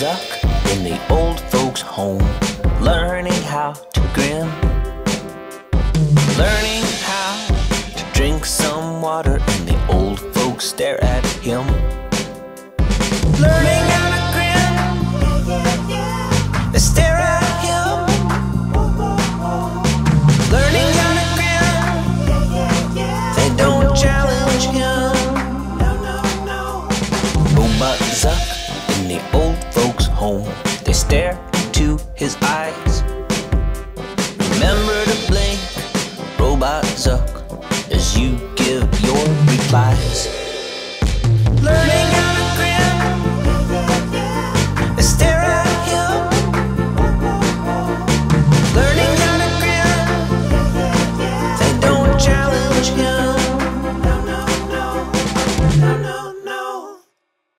Zuck in the old folks' home, learning how to grin, learning how to drink some water, and the old folks stare at him, learning how to grin. They stare at him, learning how to grin. They don't challenge him. Zuck in the old folks' home, they stare